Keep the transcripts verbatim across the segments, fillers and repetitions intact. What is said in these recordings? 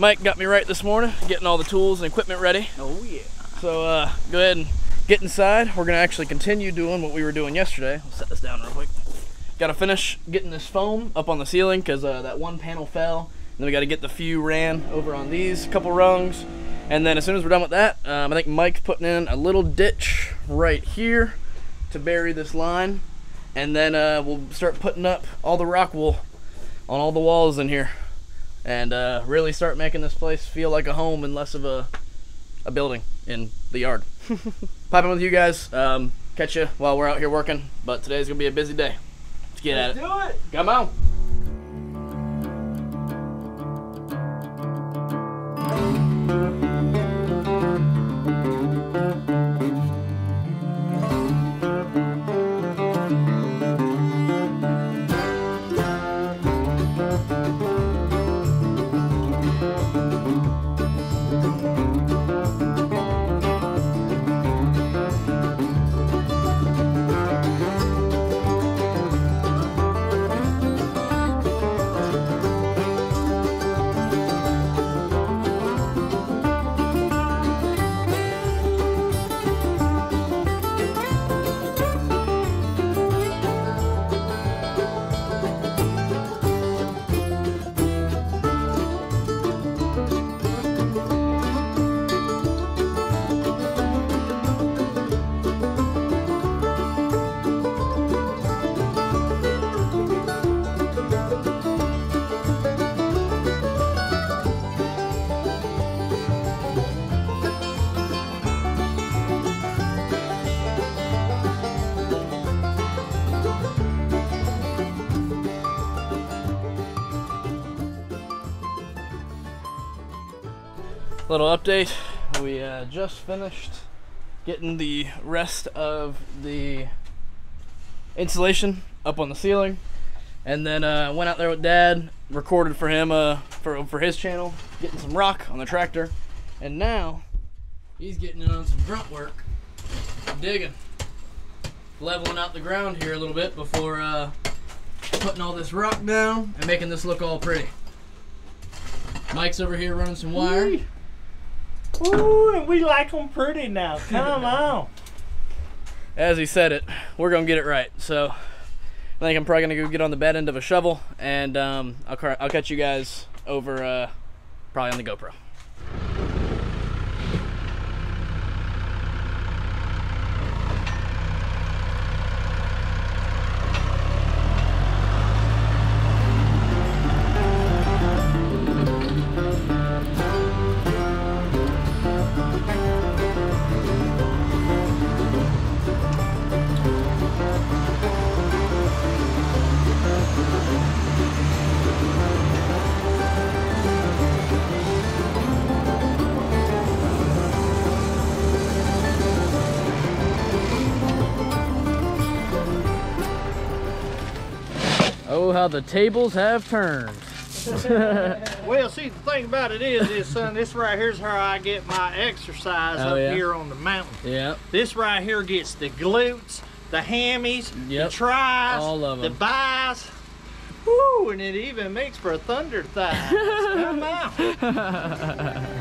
Mike got me right this morning, getting all the tools and equipment ready. Oh yeah. So uh, go ahead and get inside. We're gonna actually continue doing what we were doing yesterday. I'll set this down real quick. Gotta finish getting this foam up on the ceiling because uh, that one panel fell. And then we gotta get the few ran over on these couple rungs. And then as soon as we're done with that, um, I think Mike's putting in a little ditch right here to bury this line. And then uh, we'll start putting up all the rock wool on all the walls in here. And uh, really start making this place feel like a home and less of a, a building in the yard. Popping with you guys. Um, catch you while we're out here working. But today's gonna be a busy day. Let's get Let's at it. Let's do it. Come on. Little update, we uh, just finished getting the rest of the insulation up on the ceiling, and then uh, went out there with Dad, recorded for him, uh, for, for his channel, getting some rock on the tractor, and now he's getting in on some grunt work, digging, leveling out the ground here a little bit before uh, putting all this rock down and making this look all pretty. Mike's over here running some wire. Ooh, and we like them pretty now. Come on. As he said it, we're going to get it right. So I think I'm probably going to go get on the bad end of a shovel, and um, I'll, I'll catch you guys over uh, probably on the GoPro. Oh, how the tables have turned. Well, see, the thing about it is, is son, this right here is how I get my exercise oh, up yeah. here on the mountain. Yeah. This right here gets the glutes, the hammies, yep. the tries, all of them. The buys. Woo, and it even makes for a thunder thighs. Come on.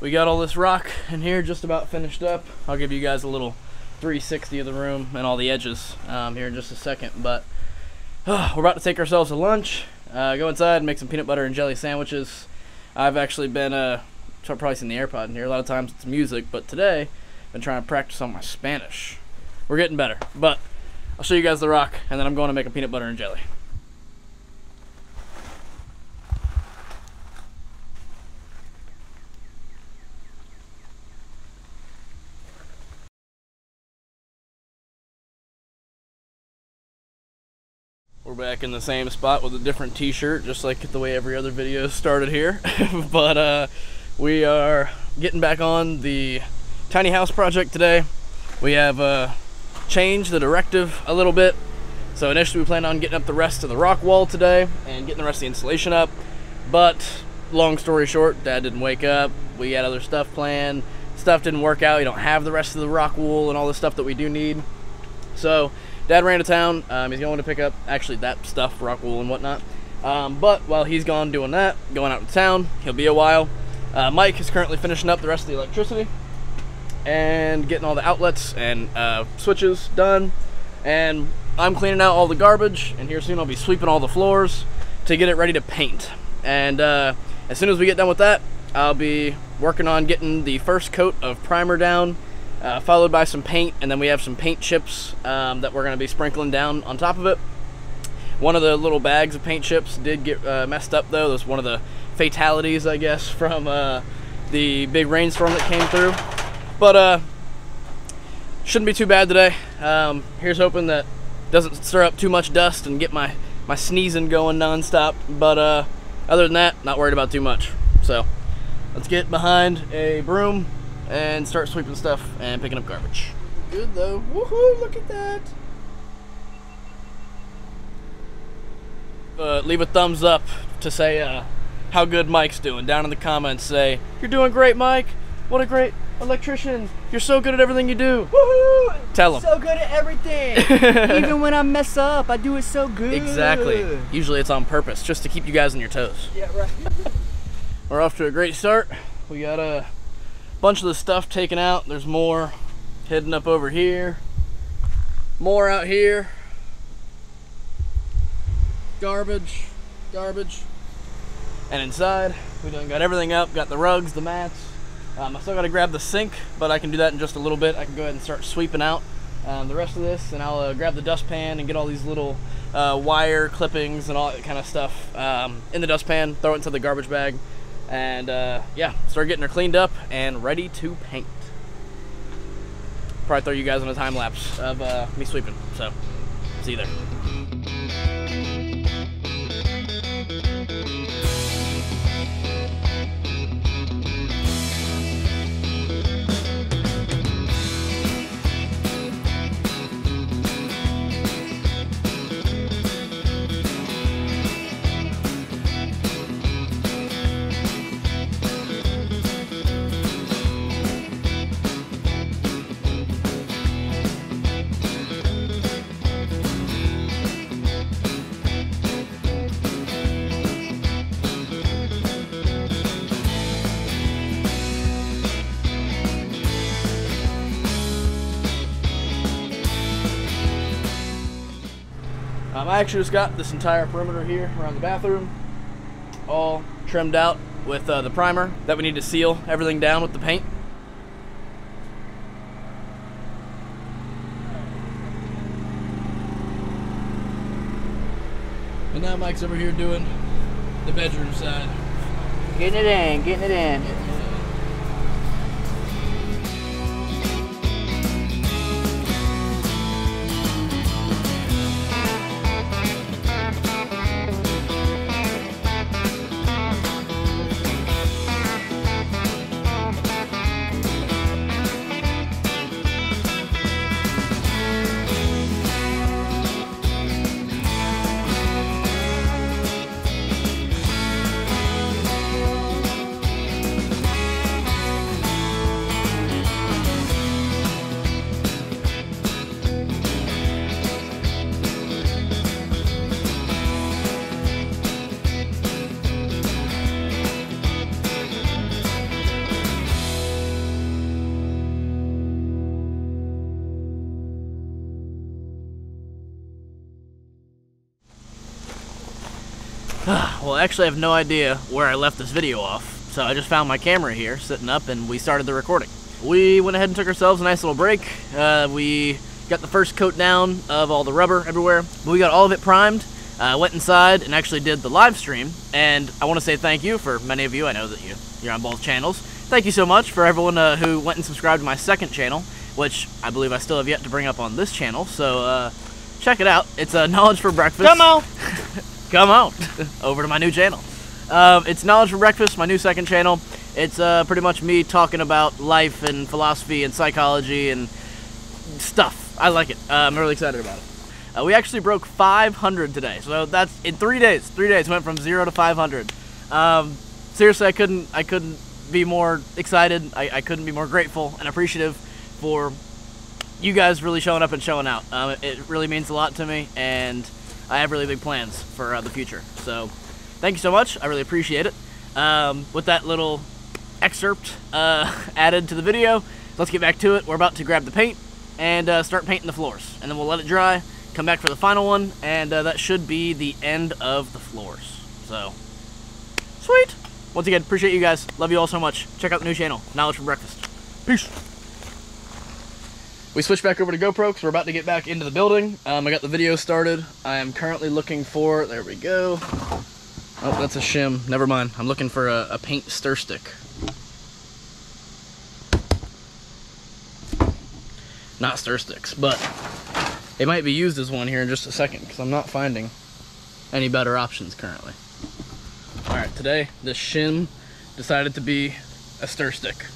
We got all this rock in here just about finished up. I'll give you guys a little three sixty of the room and all the edges um, here in just a second, but uh, we're about to take ourselves a lunch, uh, go inside and make some peanut butter and jelly sandwiches. I've actually been, uh, I've probably seen the AirPod in here, a lot of times it's music, but today I've been trying to practice on my Spanish. We're getting better, but I'll show you guys the rock, and then I'm going to make a peanut butter and jelly. We're back in the same spot with a different t-shirt, just like the way every other video started here. But uh, we are getting back on the tiny house project today. We have uh, changed the directive a little bit. So initially we planned on getting up the rest of the rock wall today and getting the rest of the insulation up. But long story short, Dad didn't wake up. We had other stuff planned. Stuff didn't work out. You don't have the rest of the rock wool and all the stuff that we do need. So Dad ran to town. Um, he's going to pick up actually that stuff, rock wool and whatnot. Um, but while he's gone doing that, going out to town, he'll be a while. Uh, Mike is currently finishing up the rest of the electricity and getting all the outlets and uh, switches done. And I'm cleaning out all the garbage, and here soon I'll be sweeping all the floors to get it ready to paint. And uh, as soon as we get done with that, I'll be working on getting the first coat of primer down, uh, followed by some paint, and then we have some paint chips um, that we're gonna be sprinkling down on top of it. One of the little bags of paint chips did get uh, messed up though. That's one of the fatalities, I guess, from uh, the big rainstorm that came through. But uh, shouldn't be too bad today. Um, here's hoping that doesn't stir up too much dust and get my, my sneezing going nonstop. But uh, other than that, not worried about too much. So let's get behind a broom and start sweeping stuff and picking up garbage. Good though. Woohoo, look at that. Uh, leave a thumbs up to say uh, how good Mike's doing. Down in the comments, say, "You're doing great, Mike. What a great electrician. You're so good at everything you do." Woohoo! Tell him. So good at everything. Even when I mess up, I do it so good. Exactly. Usually it's on purpose, just to keep you guys on your toes. Yeah, right. We're off to a great start. We got a bunch of the stuff taken out. There's more hidden up over here. More out here. Garbage, garbage. And inside, we done got everything up. Got the rugs, the mats. Um, I still gotta grab the sink, but I can do that in just a little bit. I can go ahead and start sweeping out um, the rest of this, and I'll uh, grab the dustpan and get all these little uh, wire clippings and all that kind of stuff um, in the dustpan, throw it into the garbage bag. And uh, yeah, start getting her cleaned up and ready to paint. Probably throw you guys on a time lapse of uh, me sweeping, so see you there. I actually just got this entire perimeter here around the bathroom all trimmed out with uh, the primer that we need to seal everything down with the paint. And now Mike's over here doing the bedroom side. Getting it in, getting it in. Yeah. Well, actually I have no idea where I left this video off, so I just found my camera here sitting up and we started the recording. We went ahead and took ourselves a nice little break. Uh, we got the first coat down of all the rubber everywhere. We got all of it primed, uh, went inside and actually did the live stream, and I want to say thank you for many of you. I know that you, you're on both channels. Thank you so much for everyone uh, who went and subscribed to my second channel, which I believe I still have yet to bring up on this channel, so uh, check it out. It's uh, Knowledge for Breakfast. Come on. Come on. Over to my new channel. Um, it's Knowledge for Breakfast, my new second channel. It's uh, pretty much me talking about life and philosophy and psychology and stuff. I like it. Uh, I'm really excited about it. Uh, we actually broke five hundred today, so that's in three days. Three days went from zero to five hundred. Um, seriously, I couldn't. I couldn't be more excited. I, I couldn't be more grateful and appreciative for you guys really showing up and showing out. Um, it, it really means a lot to me, and I have really big plans for uh, the future. So, thank you so much. I really appreciate it. Um, with that little excerpt uh, added to the video, let's get back to it. We're about to grab the paint and uh, start painting the floors, and then we'll let it dry. Come back for the final one, and uh, that should be the end of the floors. So, sweet. Once again, appreciate you guys. Love you all so much. Check out the new channel, Knowledge for Breakfast. Peace. We switched back over to GoPro because we're about to get back into the building. Um, I got the video started. I am currently looking for, there we go. Oh, that's a shim. Never mind. I'm looking for a, a paint stir stick. Not stir sticks, but it might be used as one here in just a second because I'm not finding any better options currently. All right, today the shim decided to be a stir stick.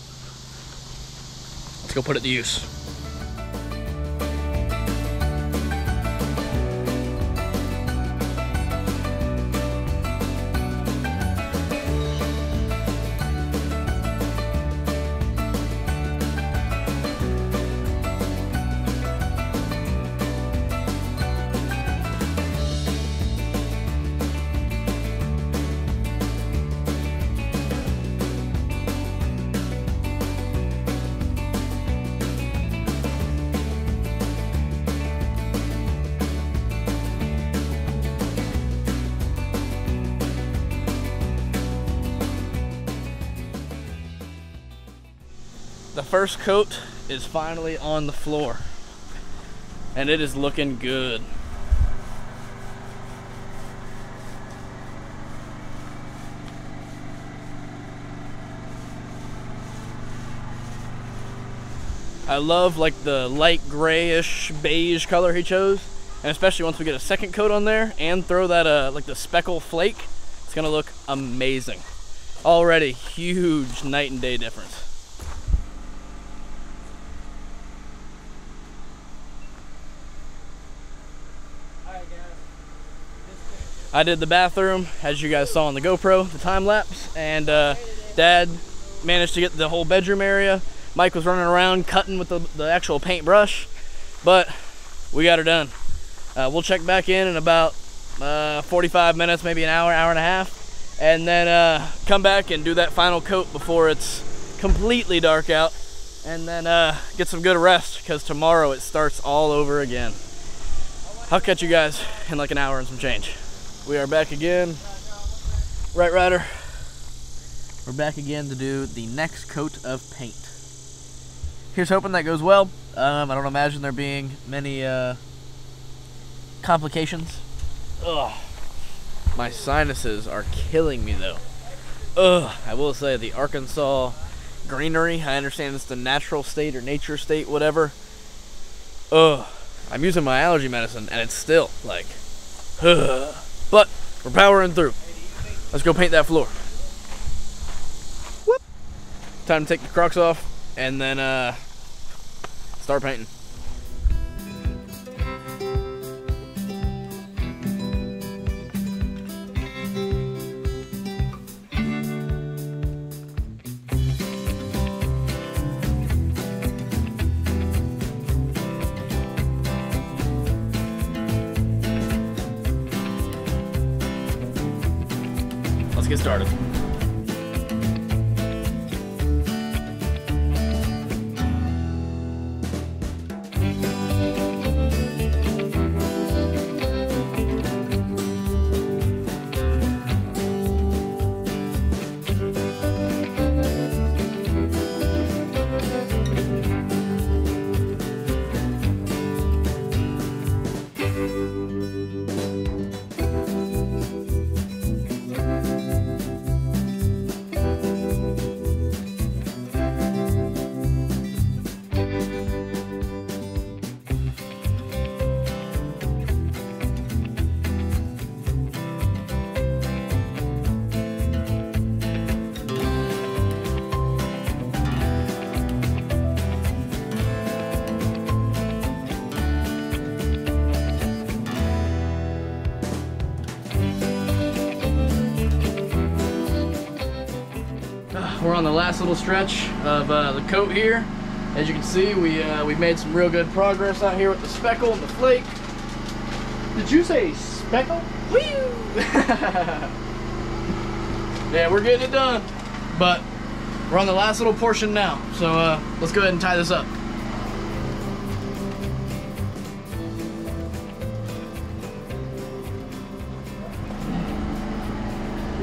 Let's go put it to use. The first coat is finally on the floor, and it is looking good. I love like the light grayish beige color he chose, and especially once we get a second coat on there and throw that uh, like the speckle flake, it's gonna look amazing. Already huge night and day difference. I did the bathroom, as you guys saw on the GoPro, the time lapse, and uh, Dad managed to get the whole bedroom area. Mike was running around cutting with the, the actual paintbrush, but we got her done. Uh, we'll check back in in about uh, forty-five minutes, maybe an hour, hour and a half, and then uh, come back and do that final coat before it's completely dark out, and then uh, get some good rest, because tomorrow it starts all over again. I'll catch you guys in like an hour and some change. We are back again. Right, Ryder? We're back again to do the next coat of paint. Here's hoping that goes well. Um, I don't imagine there being many uh, complications. Ugh. My sinuses are killing me, though. Ugh. I will say the Arkansas greenery, I understand it's the natural state or nature state, whatever. Ugh. I'm using my allergy medicine, and it's still like, ugh. But we're powering through. Let's go paint that floor. Whoop. Time to take the Crocs off and then uh, start painting. Let's get started. we're on the last little stretch of uh, the coat here. As you can see, we, uh, we've made some real good progress out here with the speckle and the flake. Did you say speckle? Woo! Yeah, we're getting it done. But we're on the last little portion now. So uh, let's go ahead and tie this up.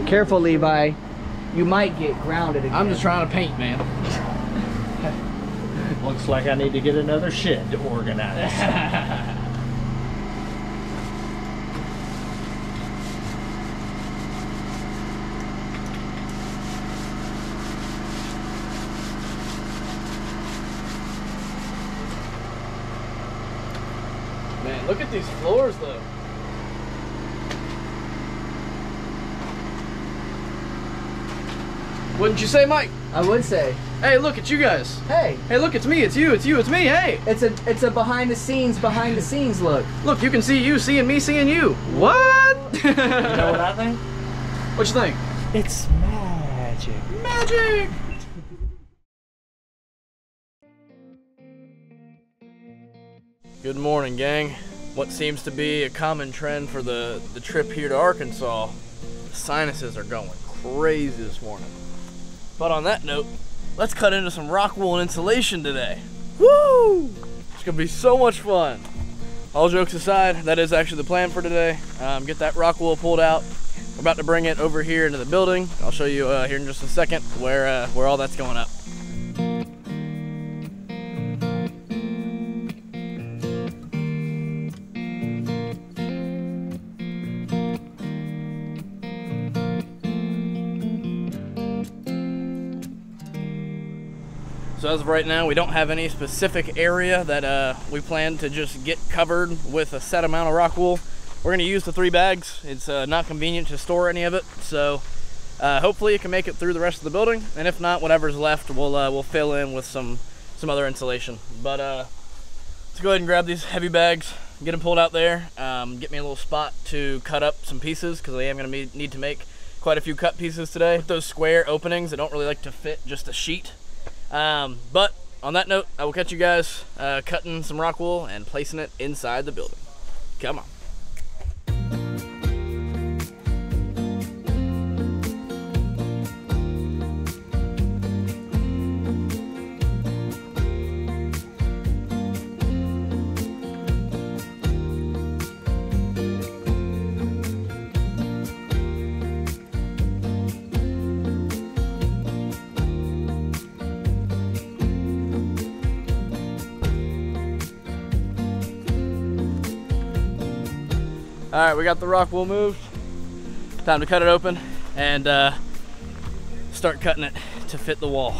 Careful, Levi. You might get grounded again. I'm just trying to paint, man. Looks like I need to get another shed to organize. Man, look at these floors, though. Wouldn't you say, Mike? I would say. Hey, look at you guys. Hey. Hey, look, it's me, it's you, it's you, it's me, hey. It's a it's a behind the scenes, behind the scenes look. Look, you can see you, seeing me, seeing you. What? You know what I think? What you think? It's magic. Magic! Good morning, gang. What seems to be a common trend for the, the trip here to Arkansas, the sinuses are going crazy this morning. But on that note, let's cut into some rock wool and insulation today. Woo! It's gonna be so much fun. All jokes aside, that is actually the plan for today. Um, get that rock wool pulled out. We're about to bring it over here into the building. I'll show you uh, here in just a second where, uh, where all that's going up. So as of right now, we don't have any specific area that uh, we plan to just get covered with a set amount of rock wool. We're gonna use the three bags. It's uh, not convenient to store any of it. So uh, hopefully it can make it through the rest of the building. And if not, whatever's left, we'll, uh, we'll fill in with some, some other insulation. But uh, let's go ahead and grab these heavy bags, get them pulled out there, um, get me a little spot to cut up some pieces because I am gonna be, need to make quite a few cut pieces today. With those square openings, I don't really like to fit just a sheet. Um, but on that note, I will catch you guys uh, cutting some rock wool and placing it inside the building. Come on. All right, we got the rock wool moved. Time to cut it open and uh, start cutting it to fit the wall.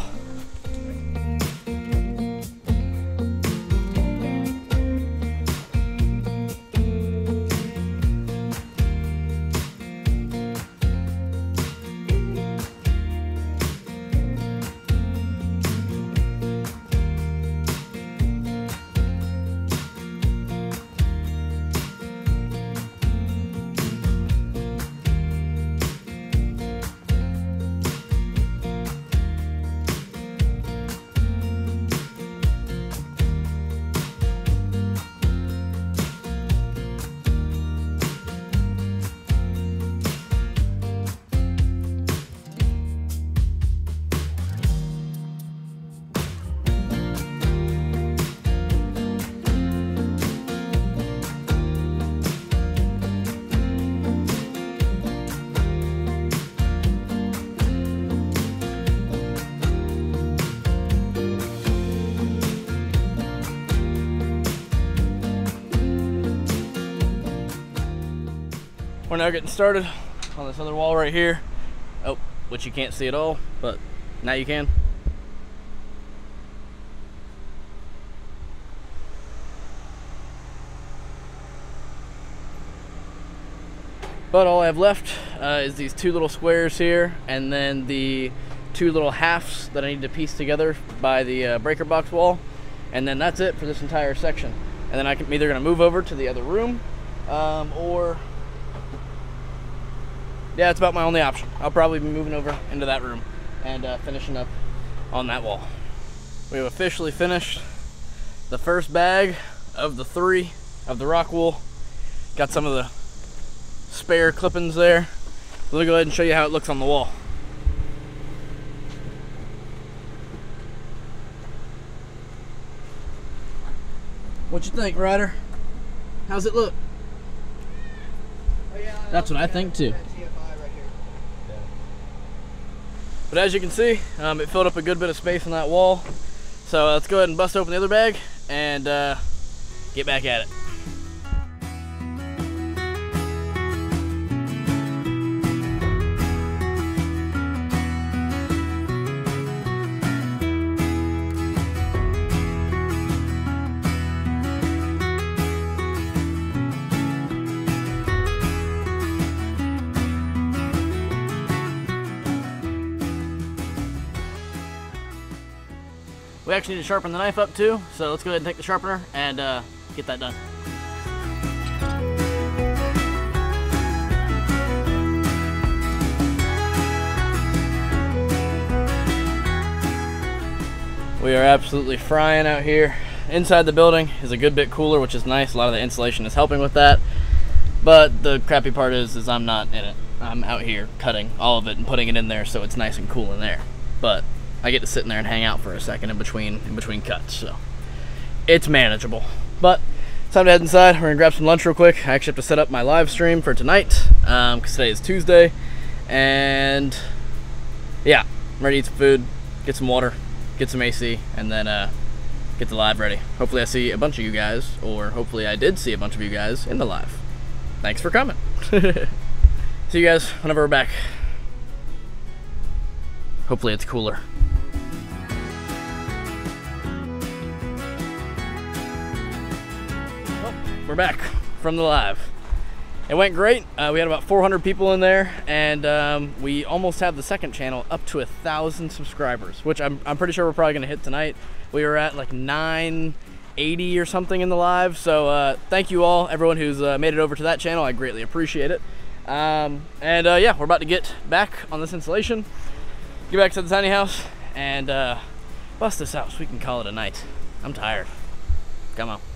We're now getting started on this other wall right here. Oh, which you can't see at all, but now you can. But all I have left uh, is these two little squares here and then the two little halves that I need to piece together by the uh, breaker box wall. And then that's it for this entire section. And then I'm either gonna move over to the other room um, or yeah, it's about my only option. I'll probably be moving over into that room. and uh, finishing up on that wall. We have officially finished the first bag of the three of the rock wool. Got some of the spare clippings there. Let me go ahead and show you how it looks on the wall. What you think, Ryder? How's it look? Oh, yeah, that's what I think too. Right here. Yeah. But as you can see, um, it filled up a good bit of space on that wall. So uh, let's go ahead and bust open the other bag and uh, get back at it. We actually need to sharpen the knife up too, so let's go ahead and take the sharpener and uh, get that done. We are absolutely frying out here. Inside the building is a good bit cooler, which is nice. A lot of the insulation is helping with that. But the crappy part is, is I'm not in it. I'm out here cutting all of it and putting it in there so it's nice and cool in there. But I get to sit in there and hang out for a second in between in between cuts, so it's manageable. But it's time to head inside. We're gonna grab some lunch real quick. I actually have to set up my live stream for tonight because um, today is Tuesday, and yeah, I'm ready to eat some food, get some water, get some A C, and then uh, get the live ready. Hopefully, I see a bunch of you guys, or hopefully, I did see a bunch of you guys in the live. Thanks for coming. See you guys whenever we're back. Hopefully, it's cooler. We're back from the live. It went great. Uh, we had about four hundred people in there, and um, we almost have the second channel up to a thousand subscribers, which I'm, I'm pretty sure we're probably gonna hit tonight. We were at like nine eighty or something in the live, so uh, thank you all, everyone who's uh, made it over to that channel. I greatly appreciate it. Um, and uh, yeah, we're about to get back on this installation, get back to the tiny house, and uh, bust this out so we can call it a night. I'm tired. Come on.